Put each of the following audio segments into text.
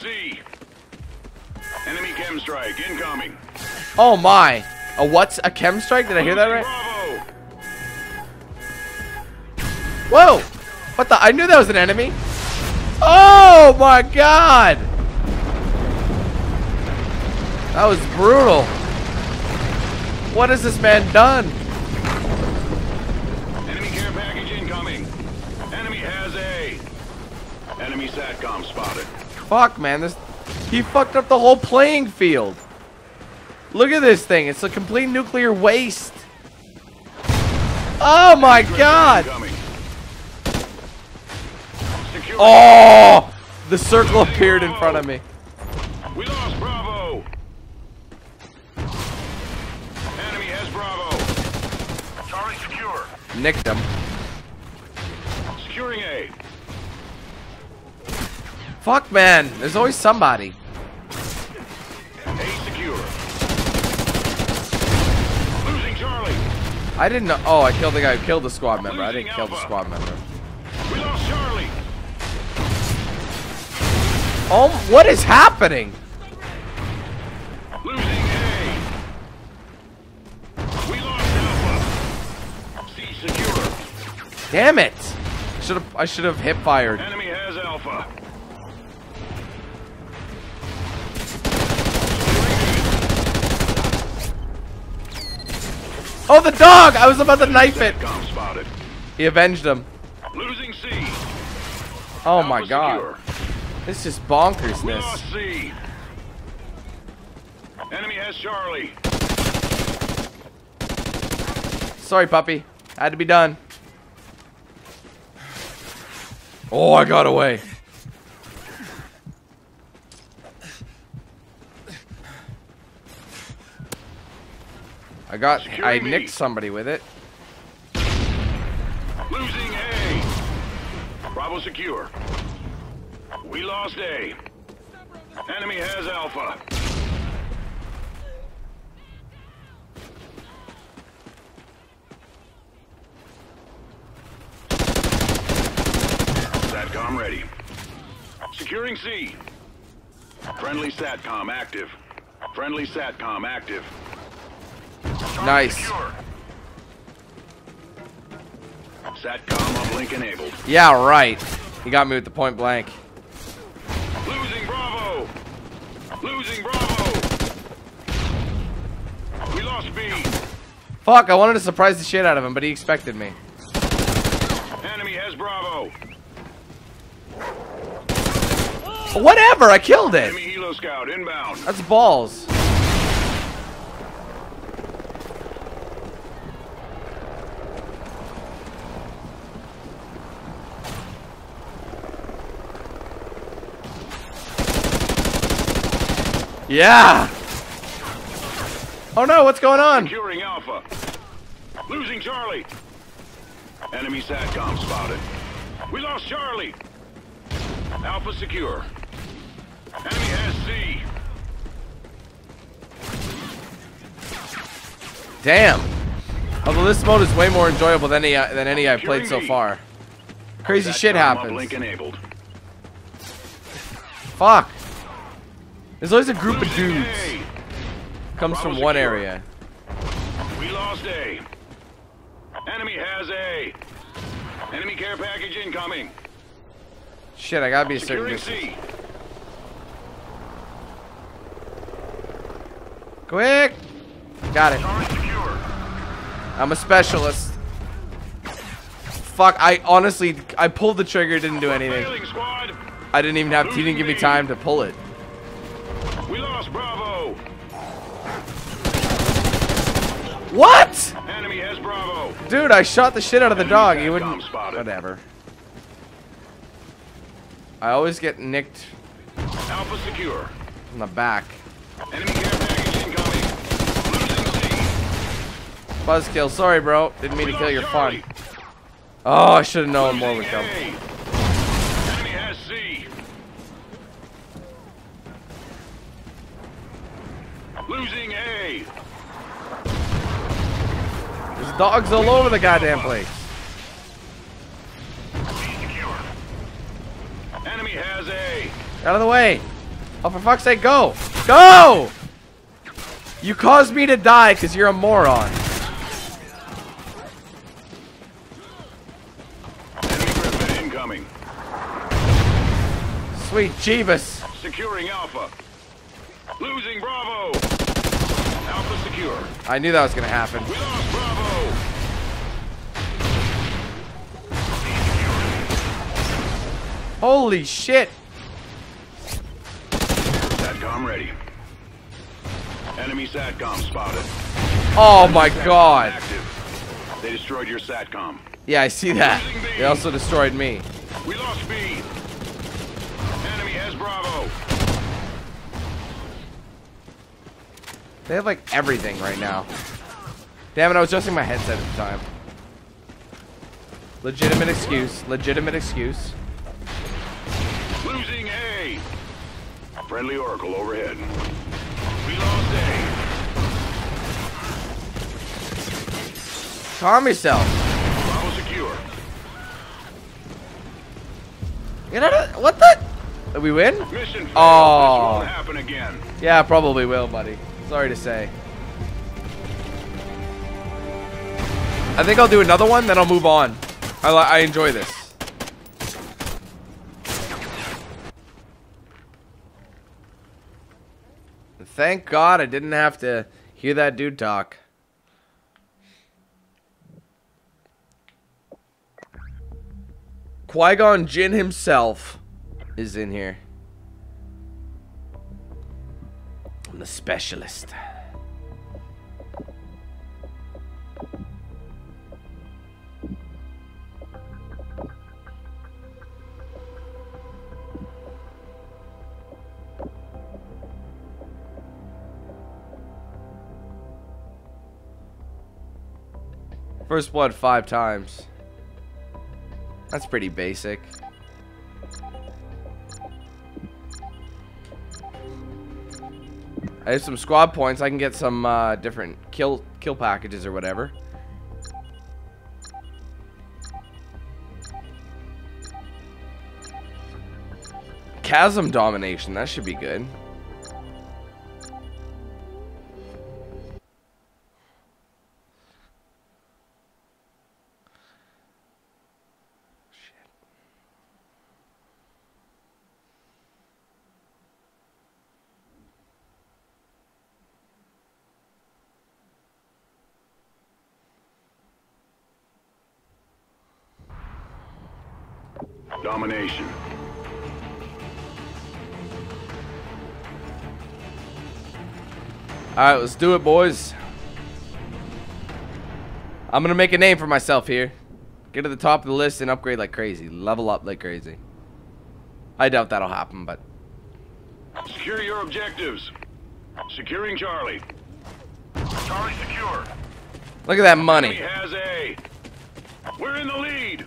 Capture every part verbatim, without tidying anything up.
C. Enemy chem strike incoming. Oh my! A what's a chem strike? Did I hear that right? Whoa! What the? I knew that was an enemy. Oh my god! That was brutal. What has this man done? Enemy care package incoming. Enemy has A. Enemy SATCOM spotted. Fuck, man, this he fucked up the whole playing field. Look at this thing. It's a complete nuclear waste. Oh my god! Oh! The circle appeared in front of me. We lost Bravo. Enemy has Bravo. Charlie secure. Nicked him. Securing A. Fuck, man. There's always somebody. A secure. Losing Charlie. I didn't know. Oh, I killed the guy who killed the squad member. I didn't kill the squad member. We lost Charlie. Oh, what is happening? Losing A. We lost Alpha. C secure. Damn it! Should have I should have hip fired. Enemy has Alpha. Oh, the dog! I was about to knife it. He avenged him. Losing C. Oh my god. This is bonkersness. We lost C. Enemy has Charlie. Sorry, puppy. Had to be done. Oh, I got away. I got. Secure I nicked me. somebody with it. Losing A. Bravo secure. We lost A. Enemy has Alpha. SATCOM ready. Securing C. Friendly SATCOM active. Friendly SATCOM active. Nice. SATCOM uplink enabled. Yeah, right. He got me with the point blank. Losing Bravo! Losing Bravo! We lost B! Fuck, I wanted to surprise the shit out of him, but he expected me. Enemy has Bravo! Oh, whatever, I killed it! Enemy Helo Scout inbound. That's balls. Yeah! Oh no, what's going on? Securing Alpha. Losing Charlie. Enemy SATCOM spotted. We lost Charlie. Alpha secure. Enemy has C. Damn. Although this mode is way more enjoyable than any uh, than any I've played so far. Crazy shit happens. Fuck. There's always a group of dudes. Comes from one area. We lost A. Enemy has A. Enemy care package incoming. Shit, I gotta be a certain distance. Quick! Got it. I'm a specialist. Fuck, I honestly, I pulled the trigger, didn't do anything. I didn't even have, he didn't give me time to pull it. We lost Bravo. What? Enemy has Bravo. Dude, I shot the shit out of the Enemy dog. He wouldn't. Whatever. I always get nicked. Alpha secure. In the back. Enemy care package incoming. Buzzkill. Sorry, bro. Didn't mean we to kill your Charlie. fun. Oh, I should have known more would come. Losing A. There's dogs all over the goddamn place. Enemy has A. Out of the way. Oh, for fuck's sake, go! Go! You caused me to die because you're a moron. Enemy Griffin incoming. Sweet Jeebus. Securing Alpha. Losing Bravo. Alpha secure. I knew that was going to happen. We lost Bravo. Holy shit! SATCOM ready. Enemy SATCOM spotted. Oh my god! Active. They destroyed your SATCOM. Yeah, I see that. They also destroyed me. We lost B. Enemy has Bravo. They have like everything right now. Damn it! I was adjusting my headset at the time. Legitimate excuse. Legitimate excuse. Losing A. Friendly Oracle overhead. We lost A. Calm yourself. Bravo secure. You know what the? Did we win? Mission failed. Oh. This won't happen again. Yeah, probably will, buddy. Sorry to say. I think I'll do another one, then I'll move on. I I enjoy this. Thank God I didn't have to hear that dude talk. Qui Gon Jinn himself is in here. I'm the specialist. First blood five times. That's pretty basic. I have some squad points. I can get some uh, different kill kill packages or whatever. Chasm domination. That should be good. Domination. Alright, let's do it, boys. I'm gonna make a name for myself here. Get to the top of the list and upgrade like crazy. Level up like crazy. I doubt that'll happen, but... Secure your objectives. Securing Charlie. Charlie secure. Look at that money. He has A. We're in the lead.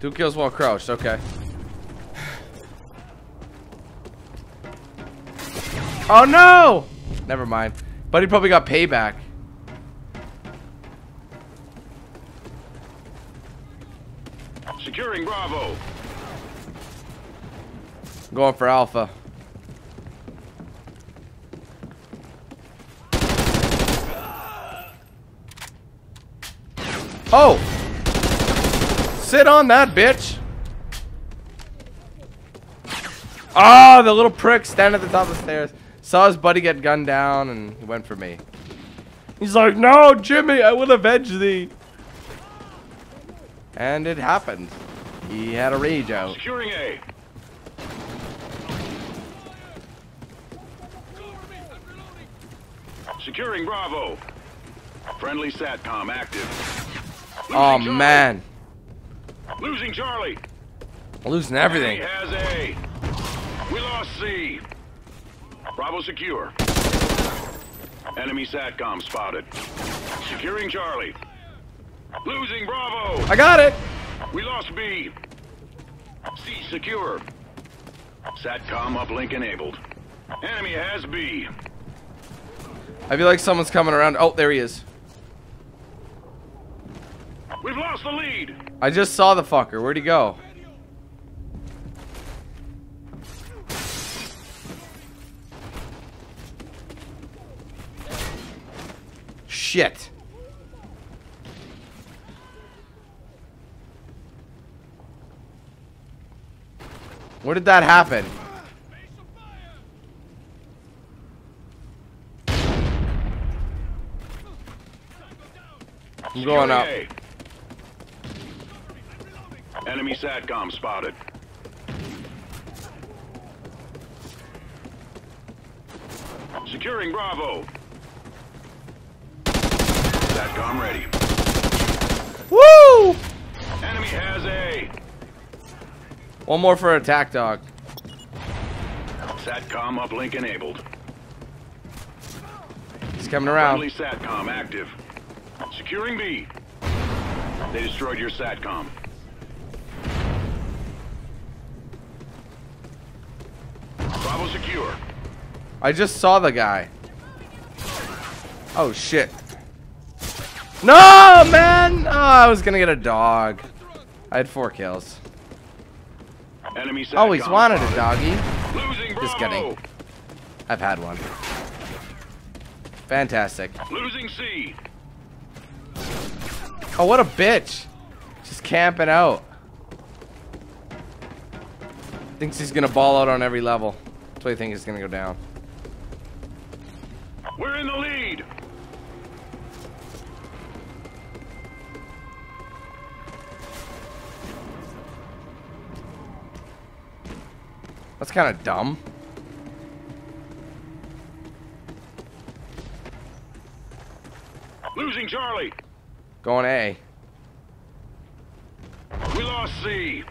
Two kills while crouched, okay. Oh no! Never mind. Buddy probably got payback. Securing Bravo. Going for Alpha. Oh! Sit on that, bitch. Ah, oh, the little prick standing at the top of the stairs. Saw his buddy get gunned down and he went for me. He's like, no, Jimmy, I will avenge thee. And it happened. He had a rage out. Securing A. Securing Bravo. Friendly SATCOM active. Oh, man. Losing Charlie. Losing everything. He has A. We lost C. Bravo secure. Enemy SATCOM spotted. Securing Charlie. Losing Bravo. I got it. We lost B. C secure. SATCOM uplink enabled. Enemy has B. I feel like someone's coming around. Oh, there he is. We've lost the lead. I just saw the fucker. Where'd he go? Shit. Where did that happen? I'm going up. Enemy SATCOM spotted. Securing Bravo. SATCOM ready. Woo! Enemy has A. One more for attack dog. SATCOM uplink enabled. He's coming around. Friendly SATCOM active. Securing B. They destroyed your SATCOM. Bravo secure. I just saw the guy. Oh shit. No, man! Oh, I was gonna get a dog. I had four kills. Enemy SATCOM always wanted a doggy. Losing Bravo. Just kidding. I've had one. Fantastic. Losing C. Oh, what a bitch. Just camping out. Thinks he's gonna ball out on every level. That's why I think he's gonna go down. We're in the lead. That's kind of dumb. Losing Charlie. Going A. We lost C.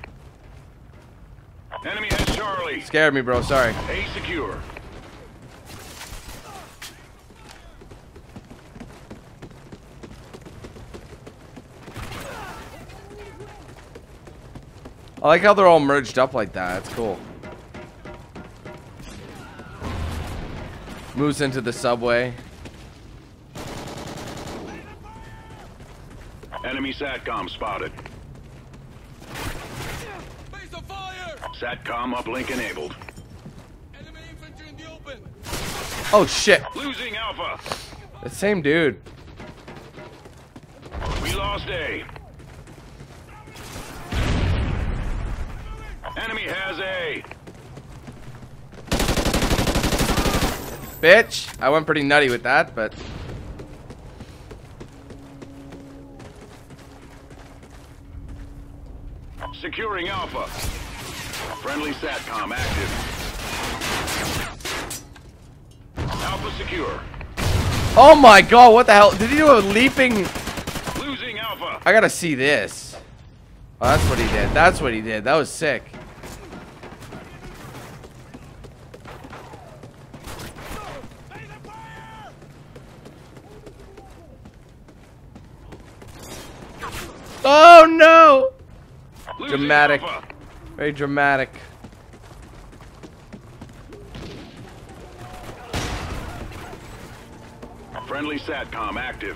Enemy has Charlie. Scared me, bro. Sorry. A secure. I like how they're all merged up like that. That's cool. Moves into the subway. Enemy SATCOM spotted. Face of fire! SATCOM uplink enabled. Enemy infantry in the open. Oh shit! Losing Alpha. The same dude. We lost A. Enemy has A. Bitch! I went pretty nutty with that, but. Securing Alpha. Friendly SATCOM active. Alpha secure. Oh my god, what the hell? Did he do a leaping? Losing Alpha. I gotta see this. Oh, that's what he did. That's what he did. That was sick. Oh no! Dramatic. Very dramatic. Friendly SATCOM active.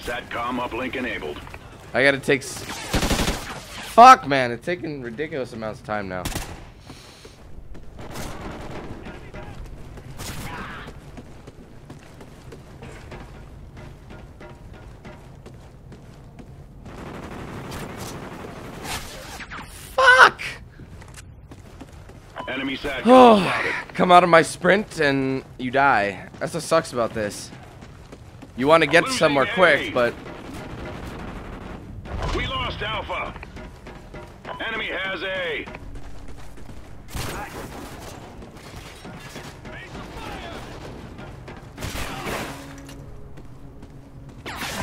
SATCOM uplink enabled. I gotta take s Fuck, man, it's taking ridiculous amounts of time now. Oh, come out of my sprint and you die. That's what sucks about this. You want to get somewhere quick, but we lost Alpha. Enemy has A.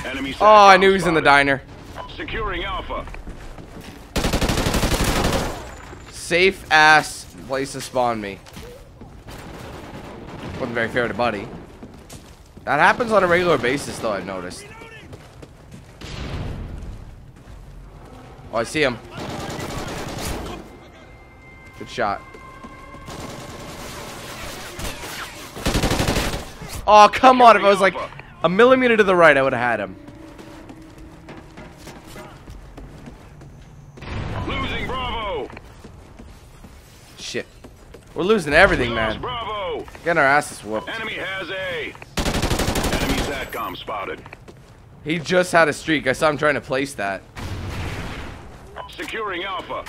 Enemy. Oh, I knew he was in the diner. Securing Alpha. Safe ass place to spawn me. Wasn't very fair to Buddy. That happens on a regular basis though, I've noticed. Oh, I see him. Good shot. Oh, come on. If I was like a millimeter to the right, I would have had him. Losing Bravo. Shit. We're losing everything, man. Bravo. Getting our asses whooped. Enemy has A. Enemy SATCOM spotted. He just had a streak. I saw him trying to place that. Securing Alpha.